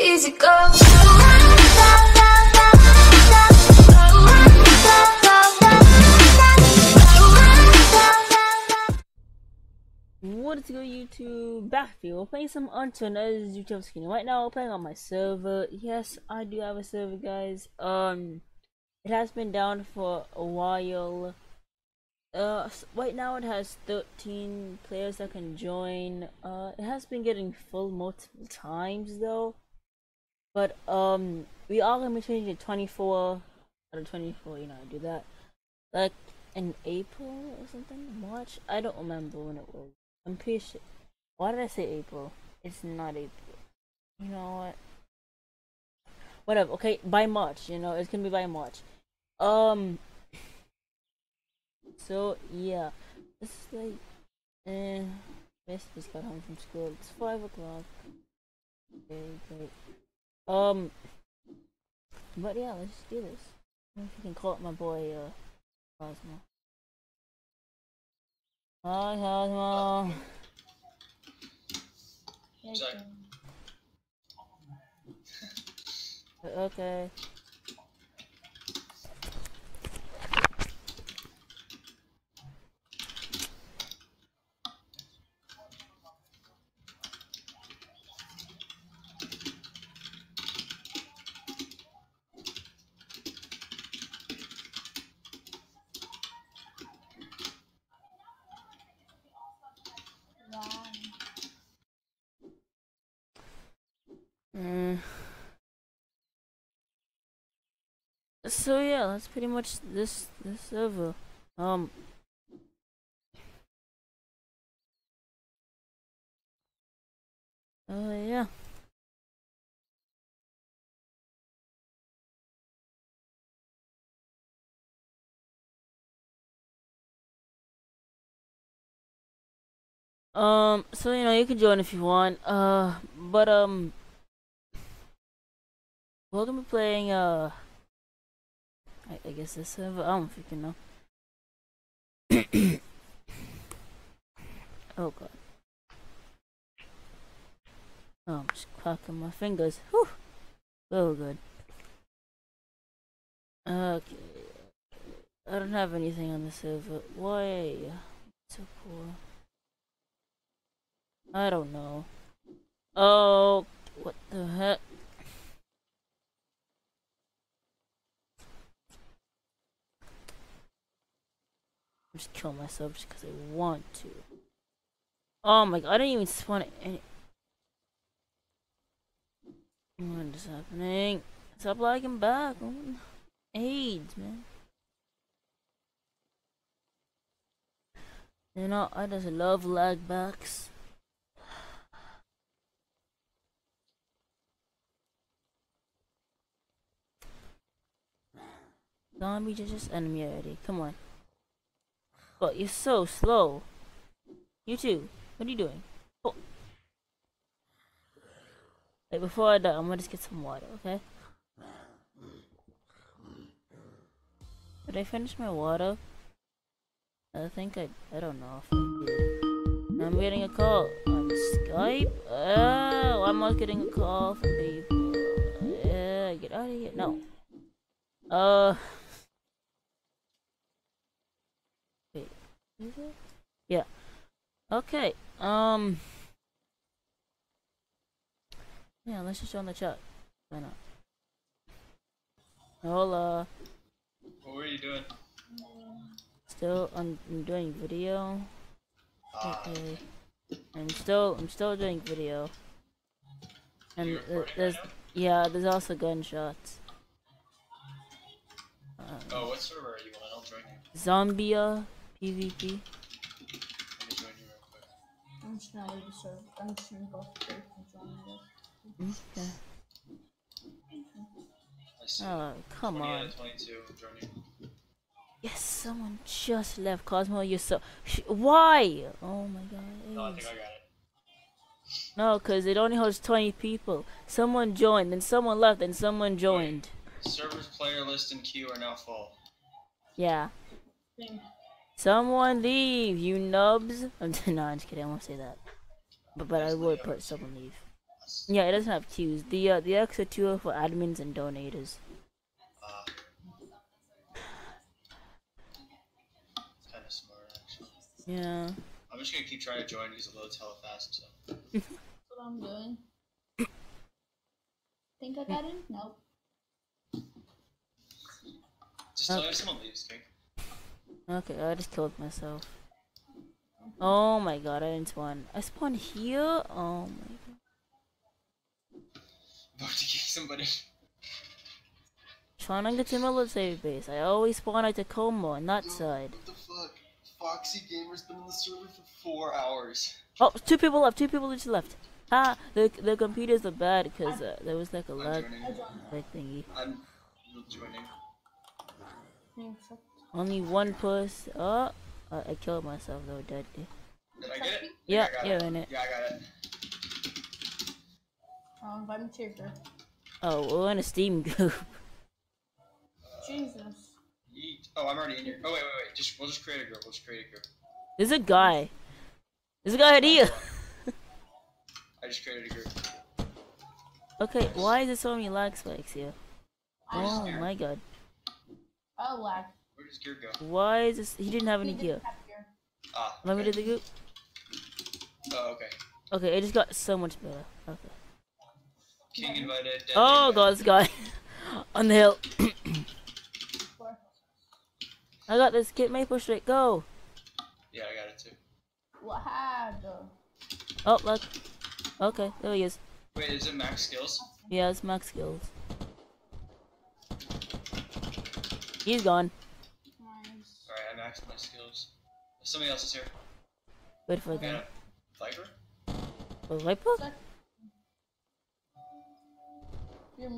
easy go. What's good, YouTube? Back for you. We're playing some Unturned as YouTube skin right now. We're playing on my server. Yes, I do have a server, guys. It has been down for a while. Right now it has 13 players that can join. It has been getting full multiple times though, but we are gonna be changing to 24 out of 24. You know, I do that like in April or something, March. I don't remember when it was. I'm pretty sure. Why did I say April? It's not April. You know what? Whatever. Okay, by March. You know, it's gonna be by March. So yeah, it's like basically just got home from school. It's 5 o'clock. Okay, great. But yeah, let's just do this. I if you can call up my boy Cosmo. Hi Cosmo. Okay. So yeah, that's pretty much this server. Yeah. So you know, you can join if you want. But we're gonna be playing I guess this server, I don't freaking know. Oh god. Oh, I'm just cracking my fingers. Whew! So good. Okay. I don't have anything on the server. Why? So poor. I don't know. Oh, what the heck? Just kill myself just because I want to. Oh my god, I didn't even spawn any. What is happening? Stop lagging back. AIDS, man. You know, I just love lag backs. Zombie just enemy already. Come on. But you're so slow. You too. What are you doing? Oh. Like before I die, I'm gonna just get some water, okay? Did I finish my water? I think I don't know. I'm getting a call on Skype. Oh, I'm not getting a call from people. Yeah, get out of here. No. Yeah. Okay. Yeah, let's just join the chat. Why not? Hola. What were you doing? Still, I'm doing video. Okay. I'm still doing video. And there's also gunshots. Oh, what server are you on? I'll join you. Zombia. PvP. Let me join you real quick. I'm just not ready to serve. I'm just gonna go through and join you. Okay. Oh, come 20 on. Out of 22. Join you. Yes, someone just left. Cosmo, you're so. Why? Oh my god. No, I think I got it. No, because it only holds 20 people. Someone joined, then someone left, and someone joined. Wait. Servers, player list, and queue are now full. Yeah. Someone leave, you nubs! I'm just kidding, I won't say that. But I would put someone leave. Qs? Yeah, it doesn't have Qs. The extra two are for admins and donators. It's kind of smart, actually. Yeah. I'm just gonna keep trying to join because it loads hella fast, so. That's what I'm doing. Think I got in? Nope. Just tell someone leaves, King. Okay, I just killed myself. Oh my god, I didn't spawn. I spawned here? Oh my god. About to kick somebody. Trying to get to military base. I always spawn at Tacoma on that side. What the fuck? Foxy Gamer's been on the server for 4 hours. Oh, 2 people left. 2 people just left. Ah, the computers are bad because there was like a lag thingy. I'm joining. Only 1 person. Oh, I killed myself though, deadly. Did I get it? Yeah, you're in it. Yeah, I got it. Invite me to your group. Oh, we're in a Steam group. Jesus. Oh, I'm already in here. Oh, wait. We'll just create a group. There's a guy. Right here. I just created a group. Okay, why is there so many lag spikes here? Oh my god. Oh, lag. Where does gear go? Why is this? He didn't have any gear. Let me do the group. Oh, okay. Okay, it just got so much better. Okay. King invited. Oh god, this guy. On the hill. I got this. Get maple straight. Go. Yeah, I got it too. What happened? Oh, look. Okay, there he is. Wait, is it max skills? Yeah, it's max skills. He's gone. Nice. Alright, I maxed my skills. Somebody else is here. Wait for that. Viper? A Viper?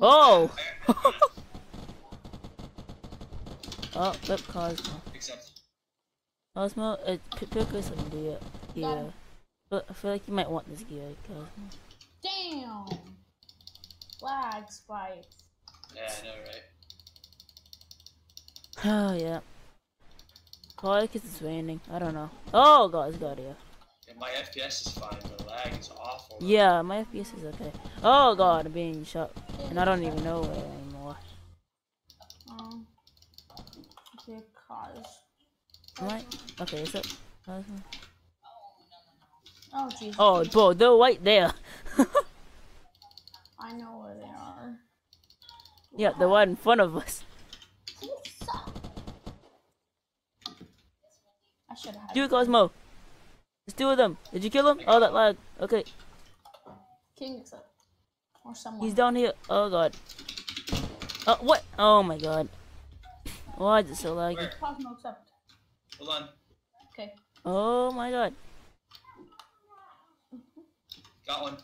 Oh! Oh, flip Cosmo. Cosmo, pick us some gear. Yeah. I feel like you might want this gear, Cosmo. Damn! Lag spikes. Yeah, I know, right? Oh, yeah. Probably because it's raining. I don't know. Oh, god, it's got here. Yeah, my FPS is fine, but lag is awful. Right? Yeah, my FPS is okay. Oh, god, I'm being shot. And I don't even know where anymore. Okay, cause. Right? Okay, is it? Oh, Jesus. Oh, bro, they're right there. I know where they are. Yeah, they're right in front of us. Do it, Cosmo. There's 2 of them. Did you kill him? Oh, that lag. Okay. King or someone. He's down here. Oh god. Oh what? Oh my god. Why is it so laggy? Cosmo accept. Hold on. Okay. Oh my god. Got one.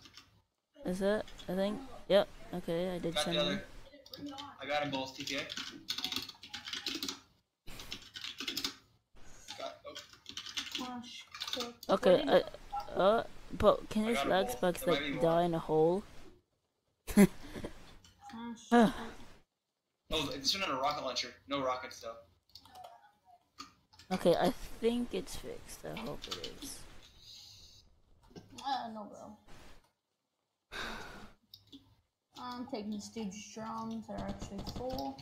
Is that? I think. Yep. Okay, I did send him. I got them both. TPA. Okay, but can these lag spikes like die in a hole? Oh, it's not a rocket launcher. No rockets though. Okay, I think it's fixed. I hope it is. No, bro. I'm taking these dude's drums. They're actually full.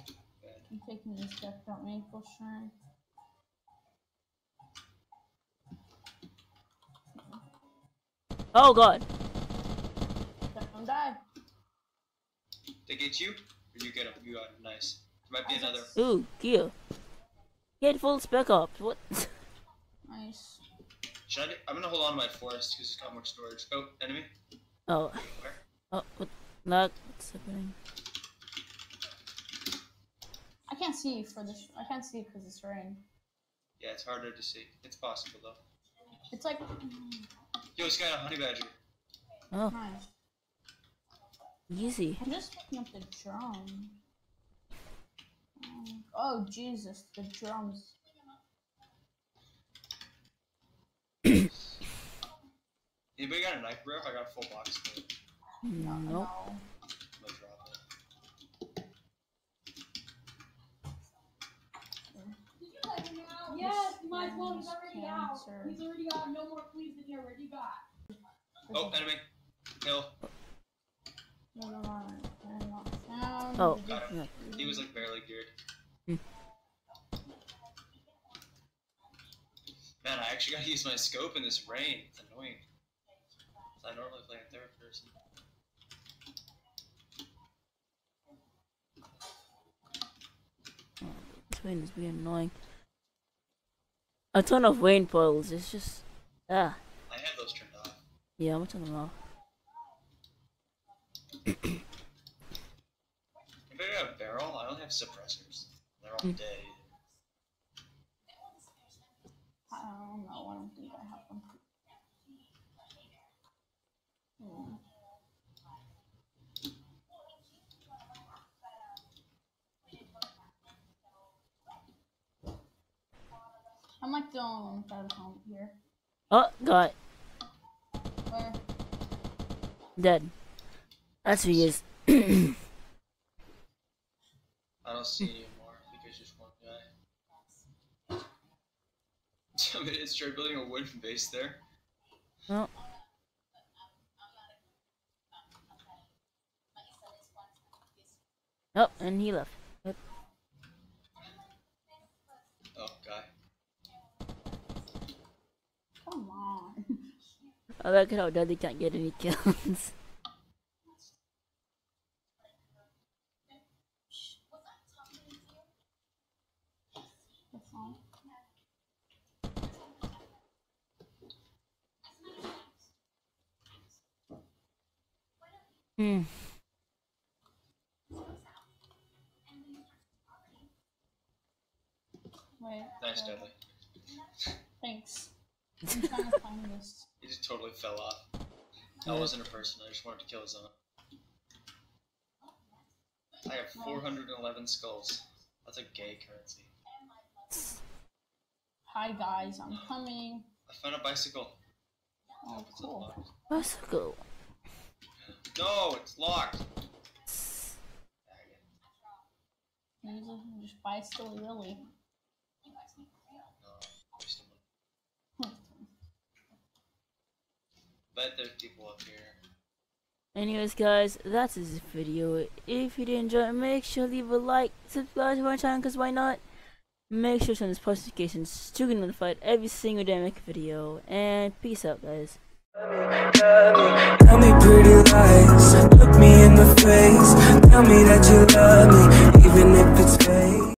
I'm taking this stuff out maple shrimp. Oh god! Don't die. They get you? Or you get him? You got him. Nice. There might be another. Ooh, gear. Get full spec ops. What? Nice. Should I do? I'm gonna hold on to my forest because it's got more storage. Oh, enemy. Oh. Where? Oh, what? Not. What's happening? I can't see for this. I can't see because it's rain. Yeah, it's harder to see. It's possible though. It's like. Yo, it's got a honey badger. Oh. Nice. Easy. I'm just picking up the drum. Oh, Jesus, the drums. Anybody got a knife, bro? I got a full box. No. Nope. I'm gonna drop it. Yes, my phone is already out. He's already got no more pleas than he already got. Oh, enemy. Hill. Sound. Oh, yeah. He was like barely geared. Man, I actually gotta use my scope in this rain. It's annoying. I normally play in third person. Oh, this rain is being annoying. A ton of rain puddles. It's just I have those turned off. Yeah, I'm gonna turn them off. Anybody got a barrel? I only have suppressors. They're all dead. I don't know. I don't think I have them. I'm like the only one without a helmet here. Oh, got it. Where? Dead. That's who he is. I don't see any more. I think it's just one guy. I mean, it's true. Building a wooden base there. Well. Oh, and he left. Yep. Oh, guy. Come on. I like how Dudley can't get any kills. Hmm. Wait. Nice, Dudley. Thanks. I'm trying to find this. He just totally fell off. That wasn't a person, I just wanted to kill his own. I have 411 skulls. That's a gay currency. Hi guys, I'm coming. I found a bicycle. Oh, cool. Bicycle. No, it's locked. Just buy still Lily. Bet there's people up here. Anyways, guys, that's this video. If you did enjoy it, make sure to leave a like, subscribe to my channel, cause why not? Make sure to turn on post notifications to get notified every single day I make a video. And peace out, guys. Tell me pretty lies, look me in the face, tell me that you love me, even if it's fake.